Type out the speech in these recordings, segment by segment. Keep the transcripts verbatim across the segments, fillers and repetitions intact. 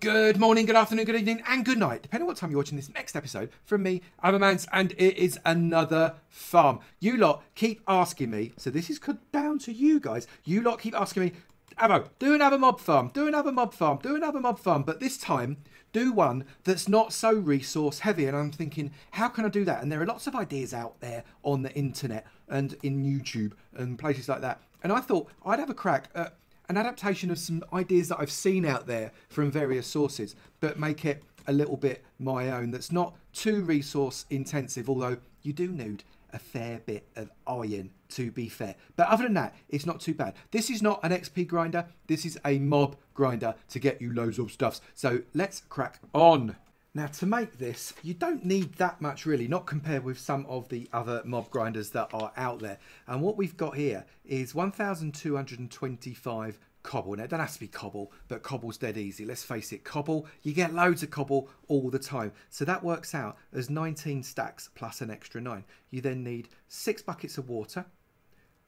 Good morning, good afternoon, good evening, and good night, depending on what time you're watching this next episode from me, Avomance, and it is another farm. You lot keep asking me, so this is down to you guys. You lot keep asking me, Avo, do another mob farm, do another mob farm, do another mob farm, but this time do one that's not so resource heavy. And I'm thinking, how can I do that? And there are lots of ideas out there on the internet and in YouTube and places like that. And I thought I'd have a crack at an adaptation of some ideas that I've seen out there from various sources, but make it a little bit my own that's not too resource intensive, although you do need a fair bit of iron, to be fair. But other than that, it's not too bad. This is not an X P grinder, this is a mob grinder to get you loads of stuffs. So let's crack on. Now, to make this, you don't need that much really, not compared with some of the other mob grinders that are out there. And what we've got here is one thousand two hundred twenty-five cobble. Now, it doesn't have to be cobble, but cobble's dead easy. Let's face it, cobble, you get loads of cobble all the time. So that works out as nineteen stacks plus an extra nine. You then need six buckets of water,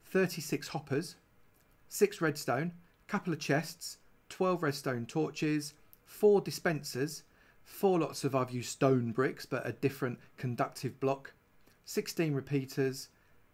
thirty-six hoppers, six redstone, couple of chests, twelve redstone torches, four dispensers, four lots of, I've used stone bricks, but a different conductive block, sixteen repeaters,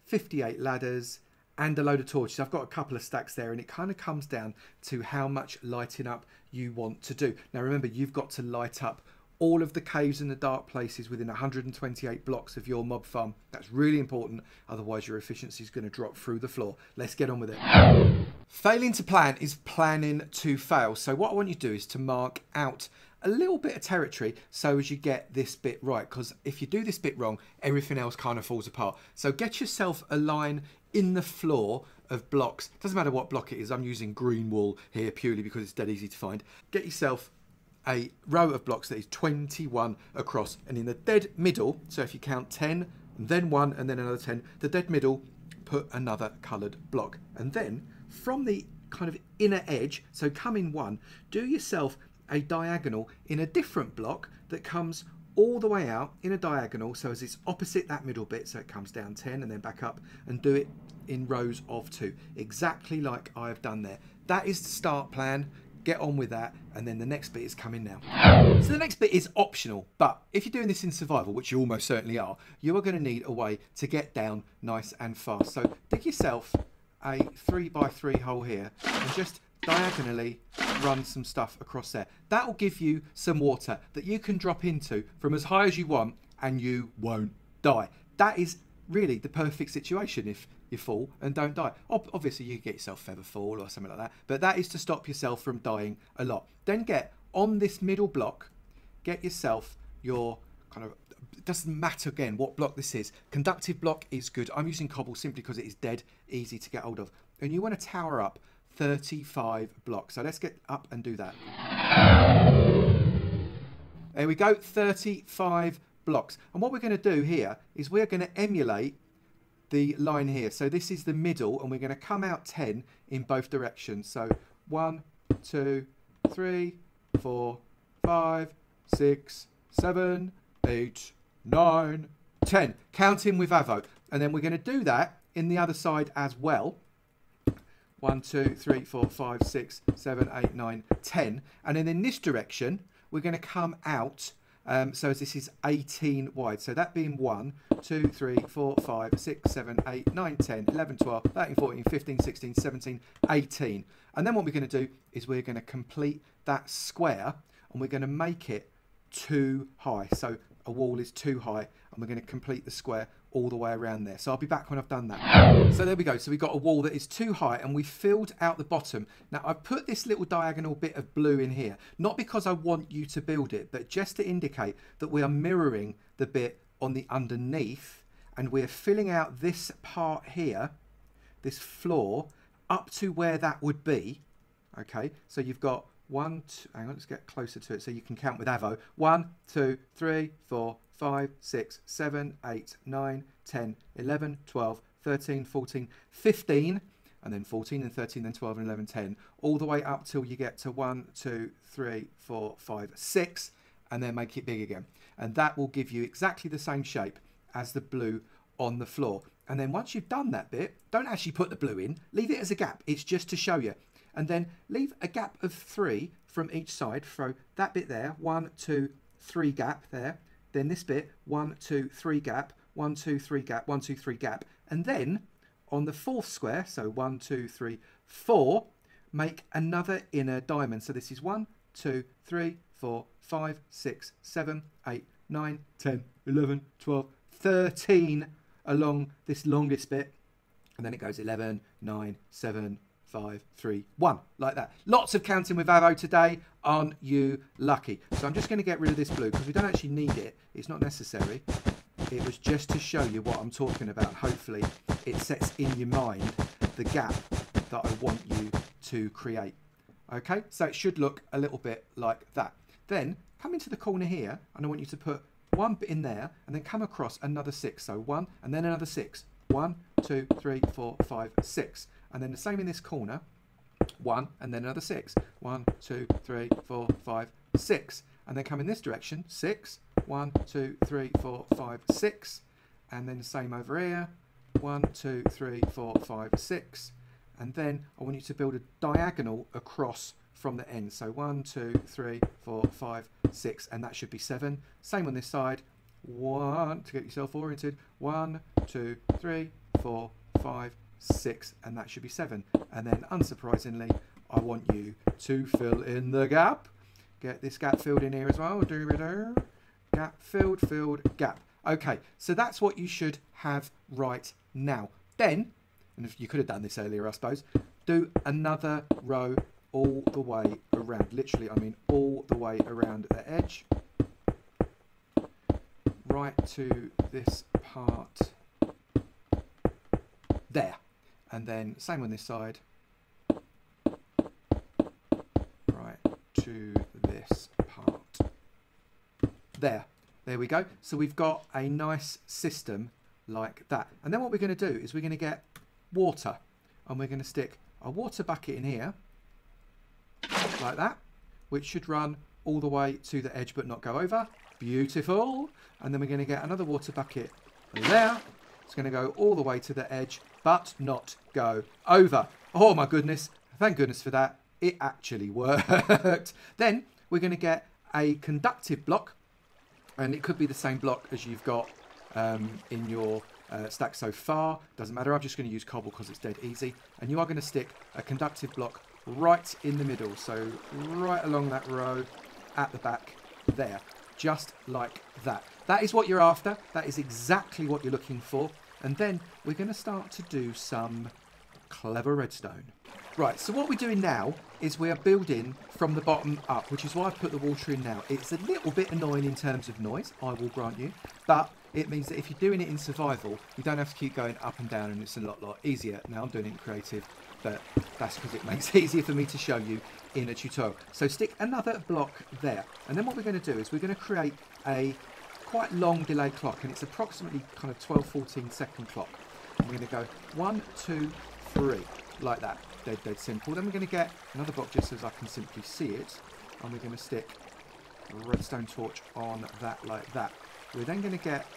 fifty-eight ladders, and a load of torches. I've got a couple of stacks there, and it kind of comes down to how much lighting up you want to do. Now, remember, you've got to light up all of the caves and the dark places within one hundred twenty-eight blocks of your mob farm. That's really important, otherwise your efficiency is going to drop through the floor. Let's get on with it. Failing to plan is planning to fail. So what I want you to do is to mark out a little bit of territory so as you get this bit right, because if you do this bit wrong, everything else kind of falls apart. So get yourself a line in the floor of blocks. Doesn't matter what block it is. I'm using green wool here purely because it's dead easy to find. Get yourself a row of blocks that is twenty-one across, and in the dead middle, so if you count ten and then one and then another ten, the dead middle, put another coloured block. And then from the kind of inner edge, so come in one, do yourself a diagonal in a different block that comes all the way out in a diagonal, so as it's opposite that middle bit, so it comes down ten and then back up, and do it in rows of two, exactly like I've done there. That is the start plan. Get on with that, and then the next bit is coming now. So the next bit is optional, but if you're doing this in survival, which you almost certainly are, you are going to need a way to get down nice and fast. So dig yourself a three by three hole here and just diagonally run some stuff across there. That will give you some water that you can drop into from as high as you want, and you won't die. That is really the perfect situation if you fall and don't die. Obviously you can get yourself feather fall or something like that, but that is to stop yourself from dying a lot. Then get on this middle block, get yourself your kind of, it doesn't matter again what block this is. Conductive block is good. I'm using cobble simply because it is dead easy to get hold of. And you want to tower up thirty-five blocks. So let's get up and do that. There we go, thirty-five blocks. And what we're going to do here is we're going to emulate the line here. So this is the middle, and we're going to come out ten in both directions. So one, two, three, four, five, six, seven, eight, nine, ten. Counting with Avo. And then we're going to do that in the other side as well. One, two, three, four, five, six, seven, eight, nine, ten. And then in this direction, we're going to come out. Um, so this is eighteen wide. So that being one, two, three, four, five, six, seven, eight, nine, ten, eleven, twelve, thirteen, fourteen, fifteen, sixteen, seventeen, eighteen. And then what we're going to do is we're going to complete that square, and we're going to make it too high. So a wall is too high, and we're going to complete the square all the way around there. So I'll be back when I've done that. So there we go. So we've got a wall that is too high, and we filled out the bottom. Now I've put this little diagonal bit of blue in here, not because I want you to build it, but just to indicate that we are mirroring the bit on the underneath, and we're filling out this part here, this floor, up to where that would be. Okay, so you've got one, two, hang on, let's get closer to it so you can count with Avo. One, two, three, four, five, six, seven, eight, nine, ten, eleven, twelve, thirteen, fourteen, fifteen, and then fourteen and thirteen, then twelve and eleven, ten, all the way up till you get to one, two, three, four, five, six, and then make it big again. And that will give you exactly the same shape as the blue on the floor. And then once you've done that bit, don't actually put the blue in, leave it as a gap. It's just to show you. and then leave a gap of three from each side. Throw that bit there, one, two, three gap there, then this bit, one, two, three gap, one, two, three gap, one, two, three gap, and then on the fourth square, so one, two, three, four, make another inner diamond. So this is one, two, three, four, five, six, seven, eight, nine, ten, eleven, twelve, thirteen along this longest bit, and then it goes eleven, nine, seven, five, three, one, like that. Lots of counting with Avo today. Aren't you lucky? So I'm just going to get rid of this blue because we don't actually need it. It's not necessary. It was just to show you what I'm talking about. Hopefully it sets in your mind the gap that I want you to create. Okay, so it should look a little bit like that. Then come into the corner here and I want you to put one bit in there and then come across another six. So one and then another six. One, two, three, four, five, six. And then the same in this corner. One and then another six. One, two, three, four, five, six. And then come in this direction. Six. One, two, three, four, five, six. And then the same over here. One, two, three, four, five, six. And then I want you to build a diagonal across from the end. So one, two, three, four, five, six, and that should be seven. Same on this side. One, to get yourself oriented. One, two, three, four, five, six, and that should be seven. And then unsurprisingly, I want you to fill in the gap. Get this gap filled in here as well. Do-do-do. Gap filled, filled, gap. Okay, so that's what you should have right now. Then, and if you could have done this earlier, I suppose, do another row all the way around. Literally, I mean all the way around the edge. Right to this part there. And then same on this side. Right to this part there. There we go. So we've got a nice system like that. And then what we're going to do is we're going to get water, and we're going to stick a water bucket in here like that, which should run all the way to the edge but not go over. Beautiful. And then we're going to get another water bucket there. It's going to go all the way to the edge but not go over. Oh my goodness, thank goodness for that, it actually worked. Then we're going to get a conductive block, and it could be the same block as you've got um, in your Uh, stack so far. Doesn't matter, I'm just going to use cobble because it's dead easy. And you are going to stick a conductive block right in the middle, so right along that row at the back there, just like that. That is what you're after, that is exactly what you're looking for. And then we're going to start to do some clever redstone. Right, so what we're doing now is we are building from the bottom up, which is why I put the water in now. It's a little bit annoying in terms of noise, I will grant you, but it means that if you're doing it in survival, you don't have to keep going up and down, and it's a lot, lot easier. Now I'm doing it in creative, but that's because it makes it easier for me to show you in a tutorial. So stick another block there. And then what we're going to do is we're going to create a quite long delay clock, and it's approximately kind of twelve, fourteen second clock. And we're going to go one, two, three, like that. Dead, dead simple. Then we're going to get another block just so I can simply see it. And we're going to stick a redstone torch on that like that. We're then going to get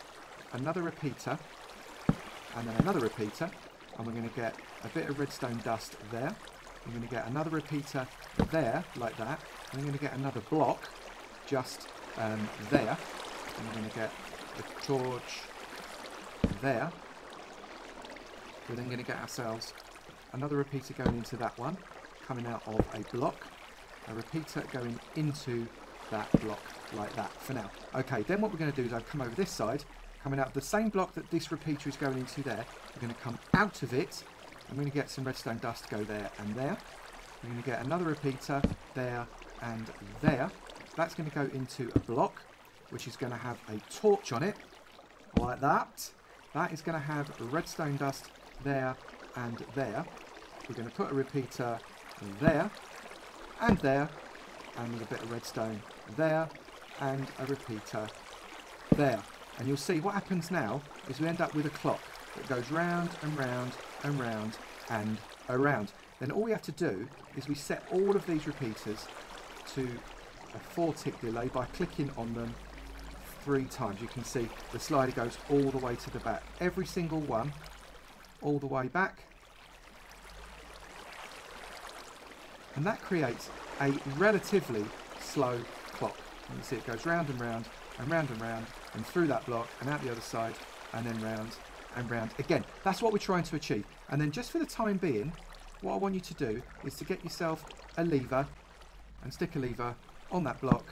another repeater, and then another repeater, and we're going to get a bit of redstone dust there. We're going to get another repeater there, like that. And we're going to get another block just um, there. And we're going to get a torch there. We're then going to get ourselves another repeater going into that one, coming out of a block. A repeater going into that block like that for now. Okay, then what we're going to do is I'll come over this side, coming out of the same block that this repeater is going into there. We're going to come out of it. I'm going to get some redstone dust to go there and there. We're going to get another repeater there and there. That's going to go into a block, which is going to have a torch on it, like that. That is going to have redstone dust there and there. We're going to put a repeater there and there, and with a bit of redstone there, and a repeater there. And you'll see what happens now is we end up with a clock that goes round and round and round and around. Then all we have to do is we set all of these repeaters to a four tick delay by clicking on them three times. You can see the slider goes all the way to the back. Every single one all the way back. and that creates a relatively slow clock. And you see it goes round and round and round and round and through that block and out the other side and then round and round again. That's what we're trying to achieve. And then just for the time being, what I want you to do is to get yourself a lever and stick a lever on that block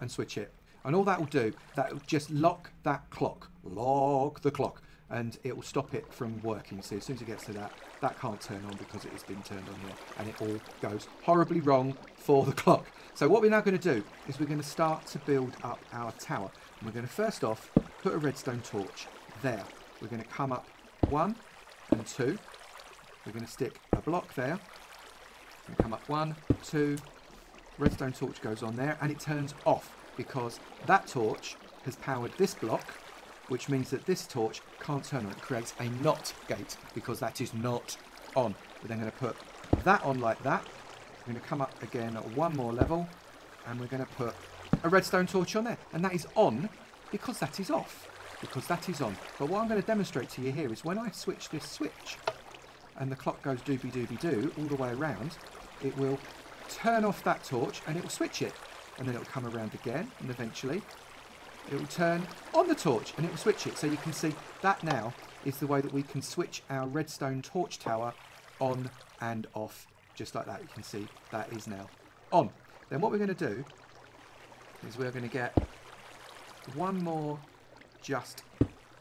and switch it. And all that will do, that will just lock that clock, lock the clock, and it will stop it from working. So as soon as it gets to that, that can't turn on because it has been turned on here, and it all goes horribly wrong for the clock. So what we're now going to do is we're going to start to build up our tower. And we're going to first off put a redstone torch there. We're going to come up one and two. We're going to stick a block there. And come up one, two. Redstone torch goes on there, and it turns off, because that torch has powered this block, which means that this torch can't turn on. It creates a not gate, because that is not on. We're then going to put that on like that. We're going to come up again at one more level, and we're going to put a redstone torch on there. And that is on, because that is off, because that is on. But what I'm going to demonstrate to you here is when I switch this switch, and the clock goes doobie-doobie-doo all the way around, it will turn off that torch, and it will switch it. And then it'll come around again, and eventually it will turn on the torch and it will switch it. So you can see that now is the way that we can switch our redstone torch tower on and off, just like that. You can see that is now on. Then what we're going to do is we're going to get one more just,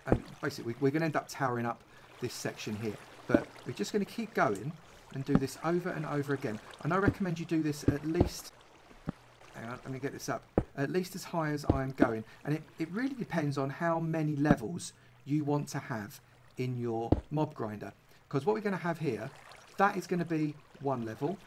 and basically we're going to end up towering up this section here, but we're just going to keep going and do this over and over again. And I recommend you do this at least, hang on, I'm going to get this up, at least as high as I'm going. And it, it really depends on how many levels you want to have in your mob grinder. Because what we're going to have here, that is going to be one level.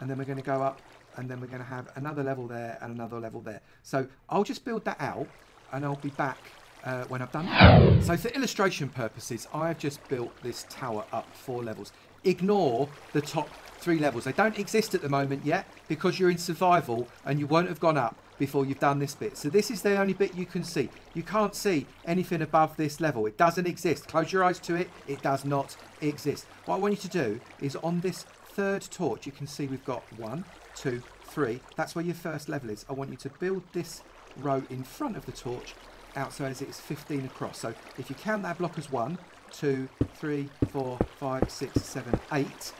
And then we're going to go up, and then we're going to have another level there and another level there. So I'll just build that out, and I'll be back uh, when I've done that. So for illustration purposes, I've just built this tower up four levels. Ignore the top three levels. They don't exist at the moment yet, because you're in survival and you won't have gone up before you've done this bit. So this is the only bit you can see. You can't see anything above this level. It doesn't exist. Close your eyes to it. It does not exist. What I want you to do is on this third torch, you can see we've got one, two, three. That's where your first level is. I want you to build this row in front of the torch out so as it's fifteen across. So if you count that block as one, two, three, four, five, six, seven, eight.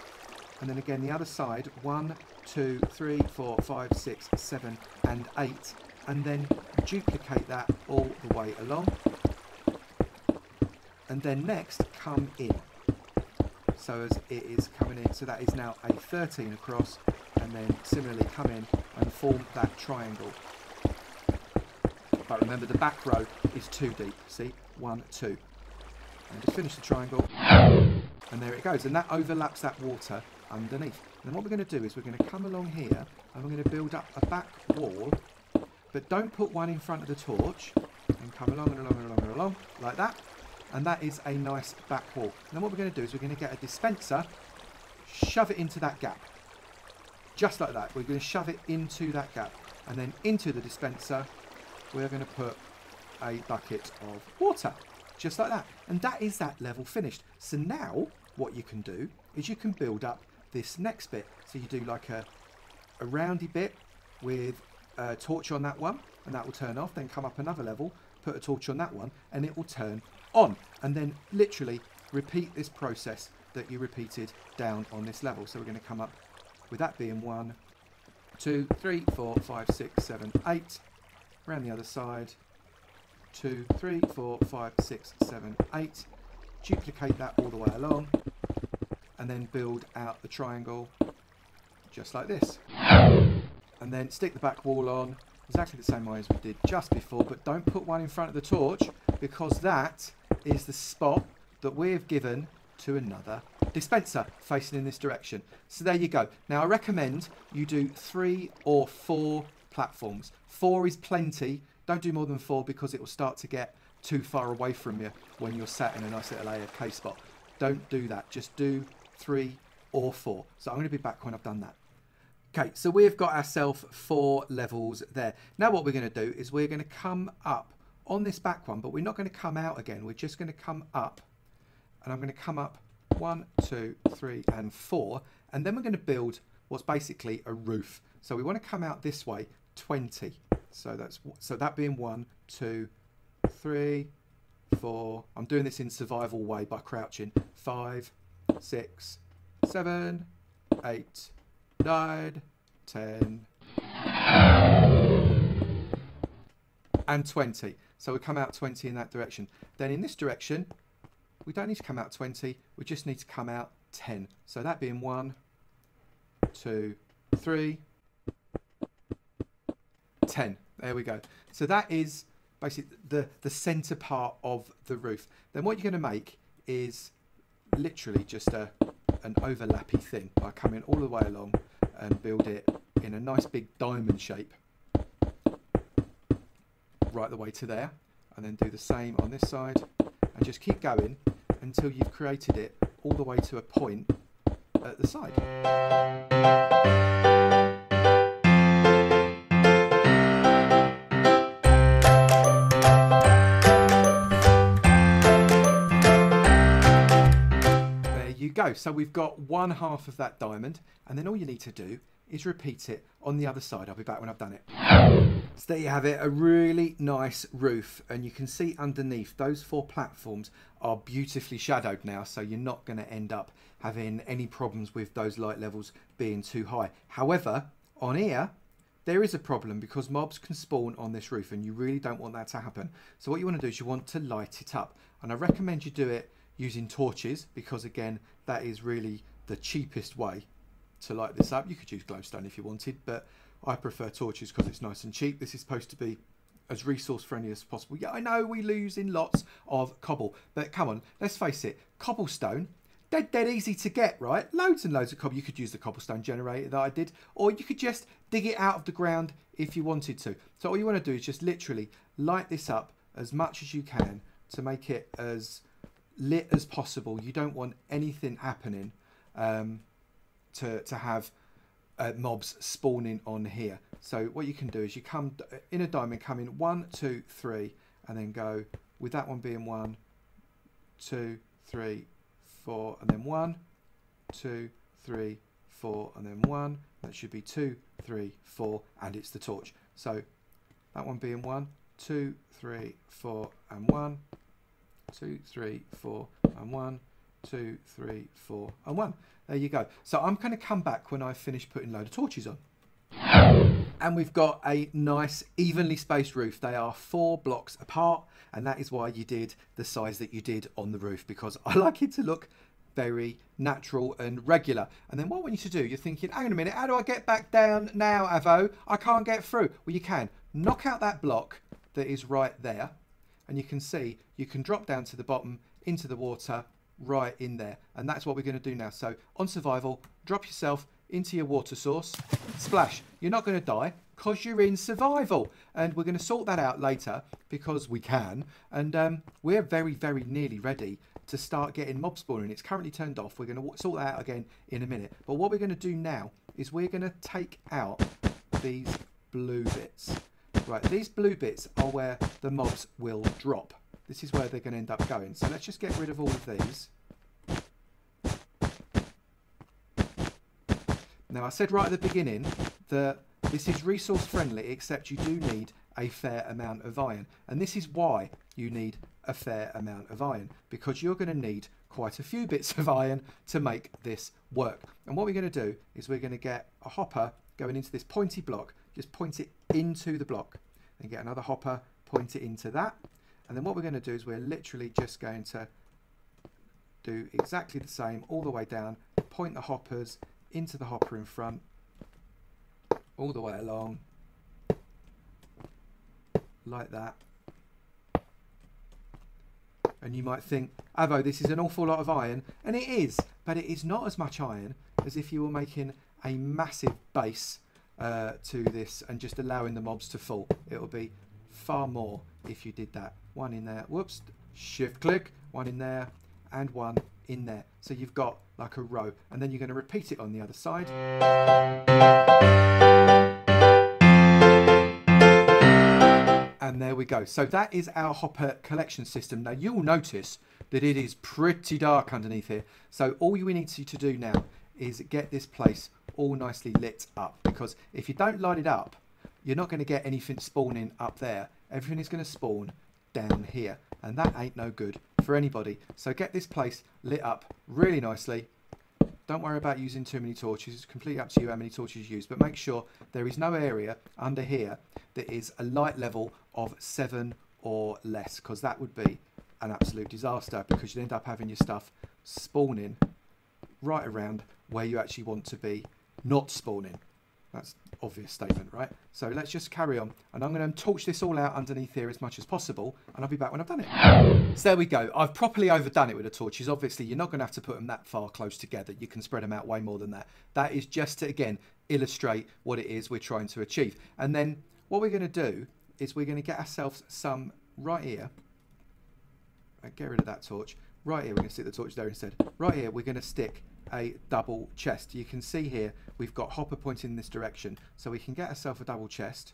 And then again, the other side, one, two, three, four, five, six, seven, and eight. And then duplicate that all the way along. And then next, come in. So as it is coming in, so that is now a thirteen across. And then similarly come in and form that triangle. But remember, the back row is two deep. See, one, two. And just finish the triangle. And there it goes. And that overlaps that water underneath. And then what we're going to do is we're going to come along here and we're going to build up a back wall, but don't put one in front of the torch, and come along and along and along and along like that. And that is a nice back wall. And then what we're going to do is we're going to get a dispenser, shove it into that gap. Just like that. We're going to shove it into that gap. And then into the dispenser, we're going to put a bucket of water. Just like that. And that is that level finished. So now what you can do is you can build up this next bit. So you do like a, a roundy bit with a torch on that one, and that will turn off. Then come up another level, put a torch on that one, and it will turn on. And then literally repeat this process that you repeated down on this level. So we're going to come up with that being one, two, three, four, five, six, seven, eight. Around the other side. Two, three, four, five, six, seven, eight. Duplicate that all the way along, and then build out the triangle just like this. And then stick the back wall on exactly the same way as we did just before, but don't put one in front of the torch, because that is the spot that we have given to another dispenser facing in this direction. So there you go. Now I recommend you do three or four platforms. Four is plenty. Don't do more than four, because it will start to get too far away from you when you're sat in a nice little A F K spot. Don't do that. Just do three or four. So I'm going to be back when I've done that. Okay, so we've got ourselves four levels there. Now what we're going to do is we're going to come up on this back one, but we're not going to come out again. We're just going to come up, and I'm going to come up one, two, three, and four. And then we're going to build what's basically a roof. So we want to come out this way twenty. So that's so that being one, two, three, four. I'm doing this in survival way by crouching. Five, six, seven, eight, nine, ten, and twenty. So we come out twenty in that direction. Then in this direction, we don't need to come out twenty. We just need to come out ten. So that being one, two, three, ten. There we go. So that is basically the, the center part of the roof. Then what you're going to make is literally just a, an overlappy thing by coming all the way along and build it in a nice big diamond shape right the way to there, and then do the same on this side and just keep going until you've created it all the way to a point at the side. There you go. So we've got one half of that diamond, and then all you need to do is repeat it on the other side. I'll be back when I've done it. So there you have it, a really nice roof, and you can see underneath those four platforms are beautifully shadowed now, so you're not going to end up having any problems with those light levels being too high. However, on here there is a problem because mobs can spawn on this roof, and you really don't want that to happen. So what you want to do is you want to light it up, and I recommend you do it using torches because, again, that is really the cheapest way to light this up. You could use glowstone if you wanted, but I prefer torches because it's nice and cheap. This is supposed to be as resource friendly as possible. Yeah, I know we lose in lots of cobble, but come on, let's face it, cobblestone, dead, dead easy to get, right? Loads and loads of cobble. You could use the cobblestone generator that I did, or you could just dig it out of the ground if you wanted to. So all you want to do is just literally light this up as much as you can to make it as lit as possible. You don't want anything happening um, to, to have Uh, mobs spawning on here. So what you can do is you come in a diamond, come in one, two, three, and then go with that one being one, two, three, four, and then one, two, three, four, and then one. That should be two, three, four, and it's the torch. So that one being one, two, three, four, and one, two, three, four, and one, two, three, four, and one. There you go. So I'm going to come back when I finish putting a load of torches on. And we've got a nice evenly spaced roof. They are four blocks apart, and that is why you did the size that you did on the roof, because I like it to look very natural and regular. And then what I want you to do, you're thinking, hang on a minute, how do I get back down now, Avo? I can't get through. Well, you can. Knock out that block that is right there, and you can see you can drop down to the bottom into the water right in there, and that's what we're going to do now. So on survival, drop yourself into your water source, splash. You're not going to die because you're in survival, and we're going to sort that out later because we can. And um, we're very very nearly ready to start getting mob spawning. It's currently turned off. We're going to sort that out again in a minute, but what we're going to do now is we're going to take out these blue bits. Right, these blue bits are where the mobs will drop. This is where they're going to end up going. So let's just get rid of all of these. Now, I said right at the beginning that this is resource friendly, except you do need a fair amount of iron. And this is why you need a fair amount of iron, because you're going to need quite a few bits of iron to make this work. And what we're going to do is we're going to get a hopper going into this pointy block, just point it into the block, and get another hopper, point it into that. And then what we're going to do is we're literally just going to do exactly the same all the way down, point the hoppers into the hopper in front, all the way along, like that. And you might think, Avo, this is an awful lot of iron, and it is, but it is not as much iron as if you were making a massive base uh, to this and just allowing the mobs to fall. It will be far more if you did that. One in there, whoops, shift click, one in there, and one in there. So you've got like a row, and then you're going to repeat it on the other side. And And there we go. So that is our hopper collection system. Now you'll notice that it is pretty dark underneath here. So all you need to do now is get this place all nicely lit up, because if you don't light it up, you're not going to get anything spawning up there. Everything is going to spawn down here, and that ain't no good for anybody. So get this place lit up really nicely. Don't worry about using too many torches. It's completely up to you how many torches you use, but make sure there is no area under here that is a light level of seven or less, because that would be an absolute disaster, because you'd end up having your stuff spawning right around where you actually want to be not spawning. That's an obvious statement, right? So let's just carry on, and I'm going to torch this all out underneath here as much as possible, and I'll be back when I've done it. So there we go. I've properly overdone it with the torches. Obviously, you're not going to have to put them that far close together. You can spread them out way more than that. That is just to, again, illustrate what it is we're trying to achieve. And then what we're going to do is we're going to get ourselves some right here. Get rid of that torch. Right here, we're going to stick the torch there instead. Right here, we're going to stick a double chest. You can see here we've got hopper pointing in this direction, so we can get ourselves a double chest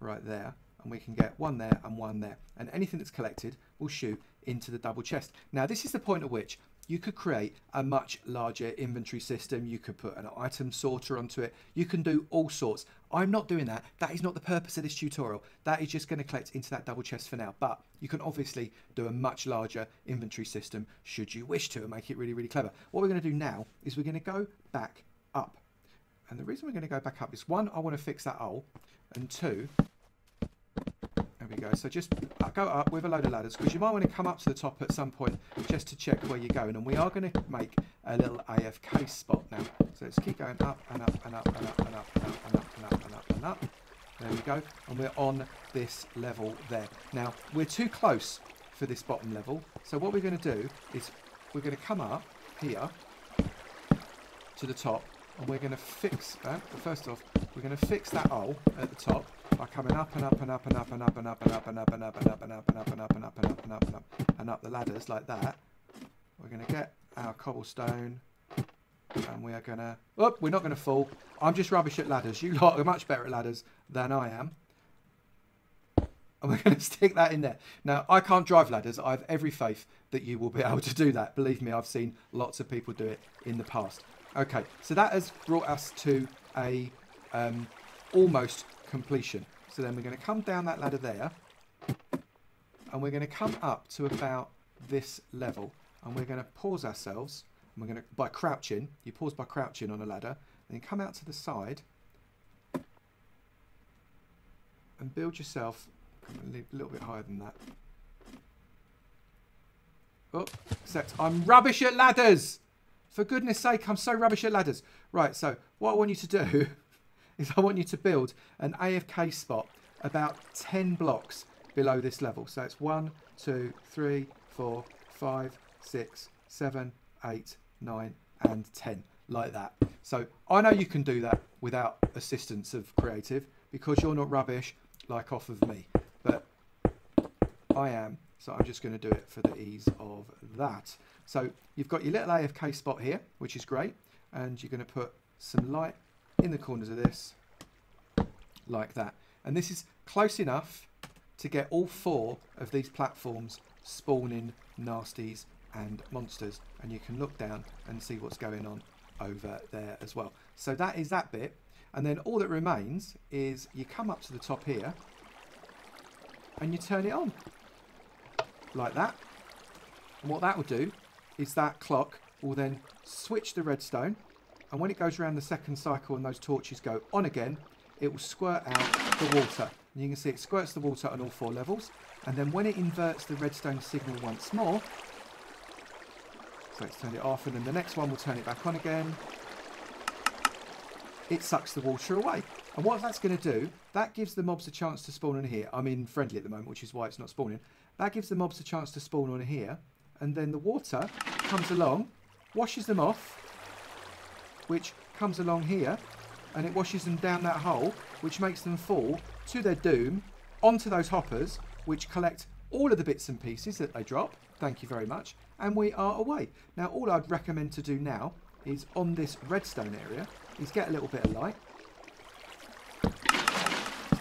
right there, and we can get one there and one there, and anything that's collected will shoot into the double chest. Now this is the point at which you could create a much larger inventory system. You could put an item sorter onto it. You can do all sorts. I'm not doing that. That is not the purpose of this tutorial. That is just going to collect into that double chest for now. But you can obviously do a much larger inventory system should you wish to, and make it really, really clever. What we're going to do now is we're going to go back up. And the reason we're going to go back up is, one, I want to fix that hole, and two, there we go. So just go up with a load of ladders, because you might want to come up to the top at some point just to check where you're going. And we are going to make a little A F K spot now. So let's keep going up and up and up and up and up and up and up and up and up and up. There we go. And we're on this level there. Now we're too close for this bottom level. So what we're going to do is we're going to come up here to the top, and we're going to fix that. But first off, we're going to fix that hole at the top. By coming up and up and up and up and up and up and up and up and up and up and up and up and up and up and up and up and up and up the ladders like that, we're going to get our cobblestone, and we are going to. Oh, we're not going to fall. I'm just rubbish at ladders. You lot are much better at ladders than I am. And we're going to stick that in there. Now I can't drive ladders. I have every faith that you will be able to do that. Believe me, I've seen lots of people do it in the past. Okay, so that has brought us to a um, almost completion. So then we're going to come down that ladder there, and we're going to come up to about this level, and we're going to pause ourselves, and we're going to, by crouching, you pause by crouching on a ladder, and then come out to the side and build yourself a little bit higher than that. Oh, except I'm rubbish at ladders! For goodness sake, I'm so rubbish at ladders. Right, so what I want you to do is I want you to build an A F K spot about ten blocks below this level. So it's one, two, three, four, five, six, seven, eight, nine, and ten, like that. So I know you can do that without assistance of creative, because you're not rubbish like off of me, but I am. So I'm just going to do it for the ease of that. So you've got your little A F K spot here, which is great, and you're going to put some light in the corners of this, like that. And this is close enough to get all four of these platforms spawning nasties and monsters, and you can look down and see what's going on over there as well. So that is that bit, and then all that remains is you come up to the top here and you turn it on like that, and what that will do is that clock will then switch the redstone. And when it goes around the second cycle and those torches go on again, it will squirt out the water. And you can see it squirts the water on all four levels. And then when it inverts the redstone signal once more, so it's turned it off, and then the next one will turn it back on again, it sucks the water away. And what that's going to do, that gives the mobs a chance to spawn on here. I'm in friendly at the moment, which is why it's not spawning. That gives the mobs a chance to spawn on here. And then the water comes along, washes them off, which comes along here, and it washes them down that hole, which makes them fall to their doom onto those hoppers, which collect all of the bits and pieces that they drop. Thank you very much. And we are away. Now, all I'd recommend to do now is on this redstone area is get a little bit of light.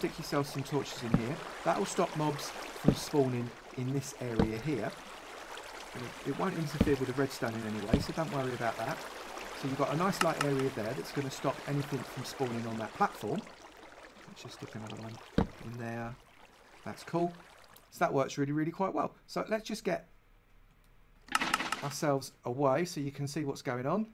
stick yourself some torches in here. That will stop mobs from spawning in this area here. It won't interfere with the redstone in any way, so don't worry about that. So you've got a nice light area there that's going to stop anything from spawning on that platform. Let's just stick another one in there. That's cool. So that works really, really quite well. So let's just get ourselves away so you can see what's going on.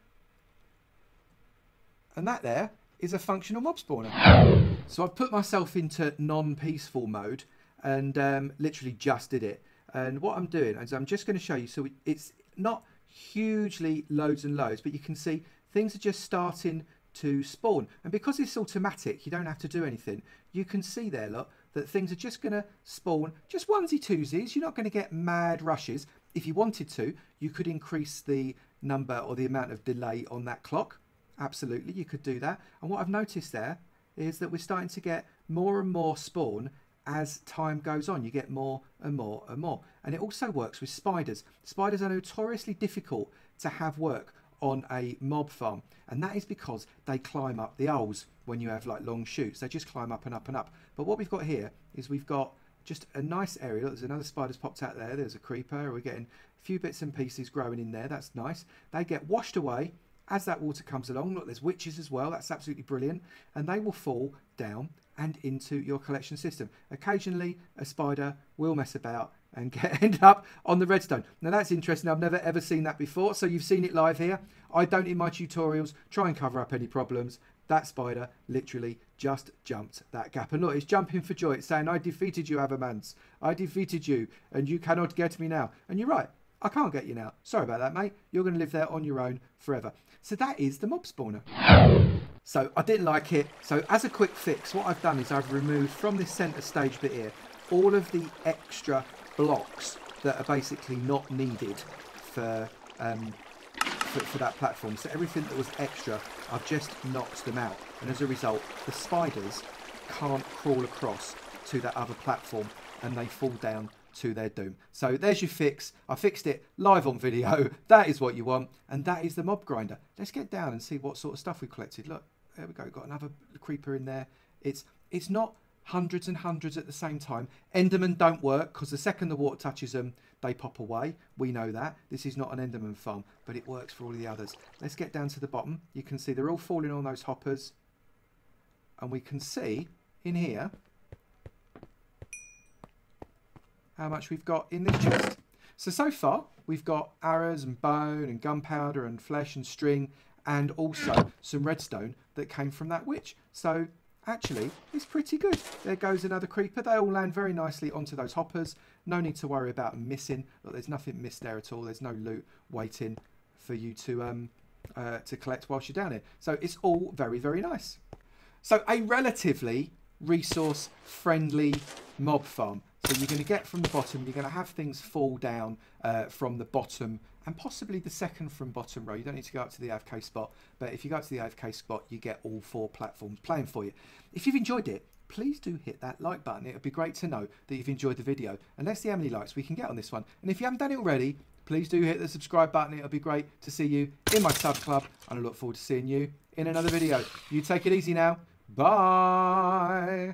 And that there is a functional mob spawner. So I've put myself into non-peaceful mode and um, literally just did it. And what I'm doing is I'm just going to show you. So it's not hugely loads and loads, but you can see things are just starting to spawn. And because it's automatic, you don't have to do anything. You can see there, look, that things are just going to spawn just onesie twosies. You're not going to get mad rushes. If you wanted to, you could increase the number or the amount of delay on that clock. Absolutely, you could do that. And what I've noticed there is that we're starting to get more and more spawn as time goes on. You get more and more and more. And it also works with spiders. Spiders are notoriously difficult to have work on a mob farm, and that is because they climb up the holes when you have like long shoots. They just climb up and up and up. But what we've got here is we've got just a nice area. Look, there's another spider's popped out there. There's a creeper. We're getting a few bits and pieces growing in there. That's nice. They get washed away as that water comes along. Look, there's witches as well. That's absolutely brilliant. And they will fall down and into your collection system. Occasionally a spider will mess about and get, end up on the redstone. Now that's interesting. I've never ever seen that before. So you've seen it live here. I don't in my tutorials try and cover up any problems. That spider literally just jumped that gap. And look, it's jumping for joy. It's saying, I defeated you, Avomance. I defeated you and you cannot get me now. And you're right. I can't get you now. Sorry about that, mate. You're going to live there on your own forever. So that is the mob spawner. So I didn't like it. So as a quick fix, what I've done is I've removed from this centre stage bit here all of the extra blocks that are basically not needed for, um, for, for that platform. So everything that was extra, I've just knocked them out. And as a result, the spiders can't crawl across to that other platform and they fall down to their doom. So there's your fix. I fixed it live on video. That is what you want, and that is the mob grinder. Let's get down and see what sort of stuff we collected. Look, there we go. We've got another creeper in there. It's it's not hundreds and hundreds at the same time. Endermen don't work because the second the water touches them, they pop away. We know that. This is not an Enderman farm, but it works for all the others. Let's get down to the bottom. You can see they're all falling on those hoppers, and we can see in here how much we've got in this chest. So, so far, we've got arrows and bone and gunpowder and flesh and string and also some redstone that came from that witch. So, actually, it's pretty good. There goes another creeper. They all land very nicely onto those hoppers. No need to worry about missing. Look, there's nothing missed there at all. There's no loot waiting for you to, um, uh, to collect whilst you're down here. So, it's all very, very nice. So, a relatively resource-friendly mob farm. So you're going to get from the bottom, you're going to have things fall down uh, from the bottom and possibly the second from bottom row. You don't need to go up to the A F K spot, but if you go up to the A F K spot, you get all four platforms playing for you. If you've enjoyed it, please do hit that like button. It would be great to know that you've enjoyed the video, and let's see how many likes we can get on this one. And if you haven't done it already, please do hit the subscribe button. It would be great to see you in my sub club, and I look forward to seeing you in another video. You take it easy now. Bye.